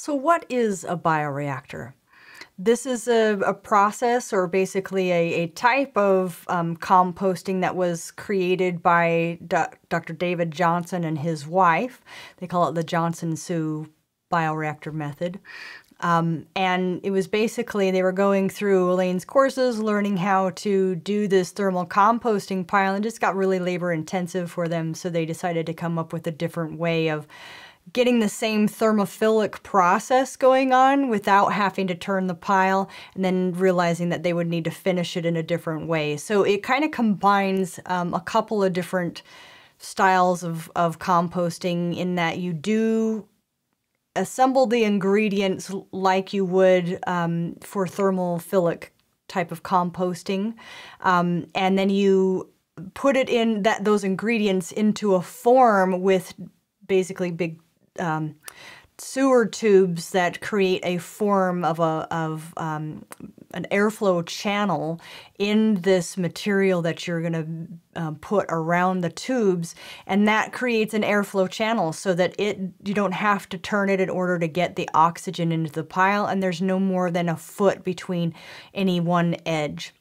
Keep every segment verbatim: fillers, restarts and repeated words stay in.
So what is a bioreactor? This is a, a process, or basically a, a type of um, composting that was created by Doctor David Johnson and his wife. They call it the Johnson-Su Bioreactor Method. Um, and it was basically, they were going through Elaine's courses, learning how to do this thermal composting pile, and it just got really labor intensive for them, so they decided to come up with a different way of getting the same thermophilic process going on without having to turn the pile, and then realizing that they would need to finish it in a different way. So it kind of combines um, a couple of different styles of, of composting, in that you do assemble the ingredients like you would um, for thermophilic type of composting, um, and then you put it in that those ingredients into a form with basically big um, sewer tubes that create a form of a of um, an airflow channel in this material that you're going to um, put around the tubes, and that creates an airflow channel so that it you don't have to turn it in order to get the oxygen into the pile, and there's no more than a foot between any one edge.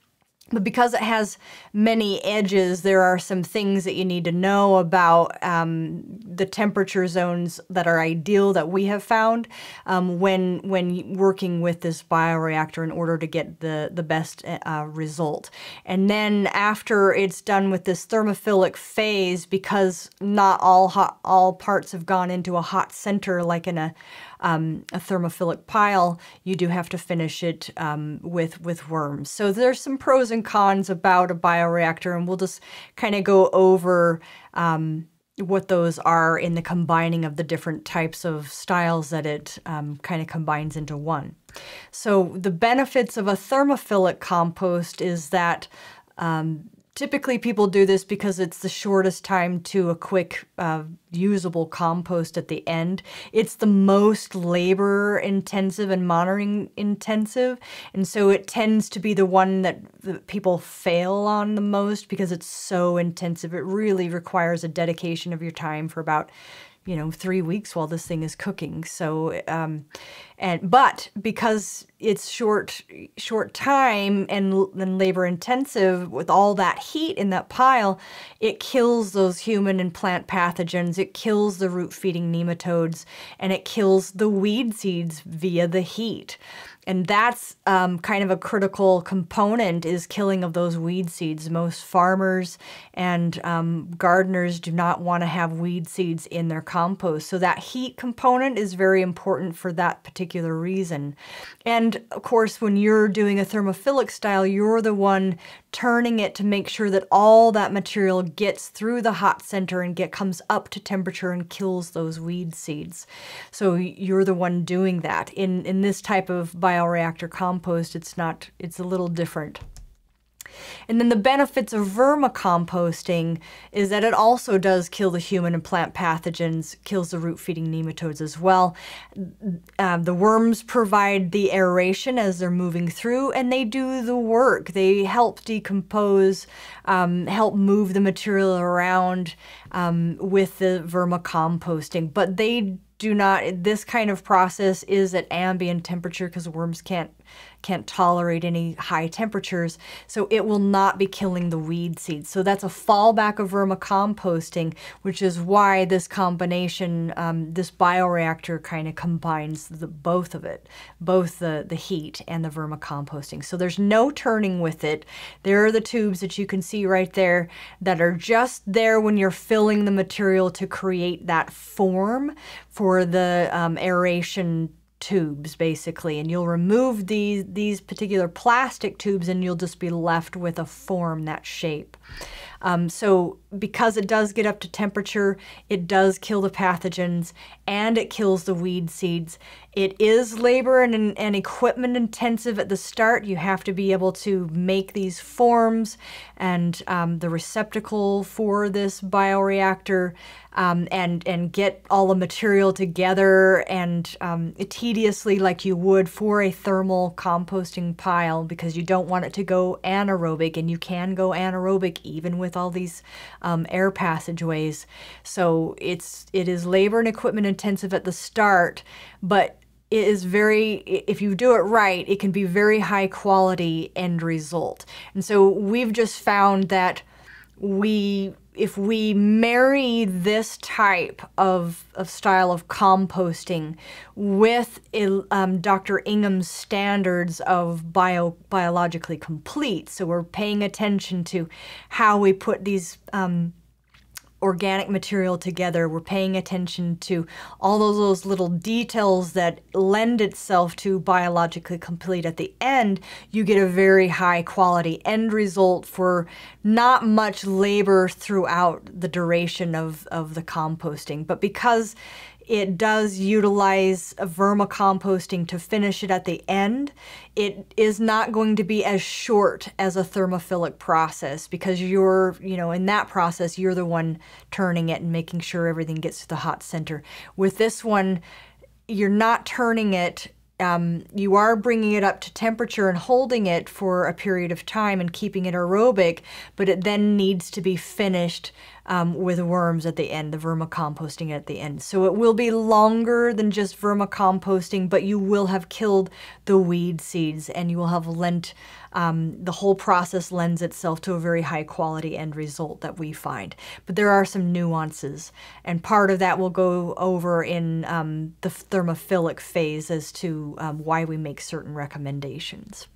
But because it has many edges, there are some things that you need to know about um, the temperature zones that are ideal that we have found um, when when working with this bioreactor in order to get the, the best uh, result. And then after it's done with this thermophilic phase, because not all, hot, all parts have gone into a hot center like in a, um, a thermophilic pile, you do have to finish it um, with, with worms. So there's some pros and cons about a bioreactor, and we'll just kind of go over um, what those are in the combining of the different types of styles that it um, kind of combines into one. So the benefits of a thermophilic compost is that um, typically people do this because it's the shortest time to a quick uh, usable compost at the end. It's the most labor intensive and monitoring intensive, and so it tends to be the one that the people fail on the most because it's so intensive. It really requires a dedication of your time for about you know, three weeks while this thing is cooking. So, um, and but because it's short, short time and, and labor intensive, with all that heat in that pile, it kills those human and plant pathogens. It kills the root feeding nematodes, and it kills the weed seeds via the heat. And that's um, kind of a critical component, is killing of those weed seeds. Most farmers and um, gardeners do not want to have weed seeds in their compost. So that heat component is very important for that particular reason. And of course, when you're doing a thermophilic style, you're the one turning it to make sure that all that material gets through the hot center and get comes up to temperature and kills those weed seeds. So you're the one doing that. In, in this type of bioreactor, Bioreactor compost, it's not, it's a little different. And then the benefits of vermicomposting is that it also does kill the human and plant pathogens, kills the root-feeding nematodes as well. Uh, the worms provide the aeration as they're moving through, and they do the work. They help decompose, um, help move the material around um, with the vermicomposting, but they do not, this kind of process is at ambient temperature because worms can't can't tolerate any high temperatures, so it will not be killing the weed seeds. So that's a fallback of vermicomposting, which is why this combination, um, this bioreactor kind of combines the, both of it, both the, the heat and the vermicomposting. So there's no turning with it. There are the tubes that you can see right there that are just there when you're filling the material to create that form for the um, aeration tubes, basically, and you'll remove these these particular plastic tubes and you'll just be left with a form, that shape. Um, so because it does get up to temperature, it does kill the pathogens and it kills the weed seeds. It is labor and, and equipment intensive at the start. You have to be able to make these forms and um, the receptacle for this bioreactor um, and, and get all the material together and um, tediously, like you would for a thermal composting pile, because you don't want it to go anaerobic, and you can go anaerobic even with all these um, air passageways. So it's, it is labor and equipment intensive at the start, but it is very, if you do it right, it can be very high quality end result. And so we've just found that we, if we marry this type of, of style of composting with um, Doctor Ingham's standards of bio, biologically complete, so we're paying attention to how we put these um, organic material together, we're paying attention to all those, those little details that lend itself to biologically complete at the end, you get a very high quality end result for not much labor throughout the duration of, of the composting. But because it does utilize vermicomposting to finish it at the end, it is not going to be as short as a thermophilic process because you're, you know, in that process, you're the one turning it and making sure everything gets to the hot center. With this one, you're not turning it. Um, you are bringing it up to temperature and holding it for a period of time and keeping it aerobic, but it then needs to be finished um, with worms at the end, the vermicomposting at the end. So it will be longer than just vermicomposting, but you will have killed the weed seeds and you will have lent, um, the whole process lends itself to a very high quality end result that we find. But there are some nuances, and part of that we'll go over in um, the thermophilic phase as to Um, why we make certain recommendations.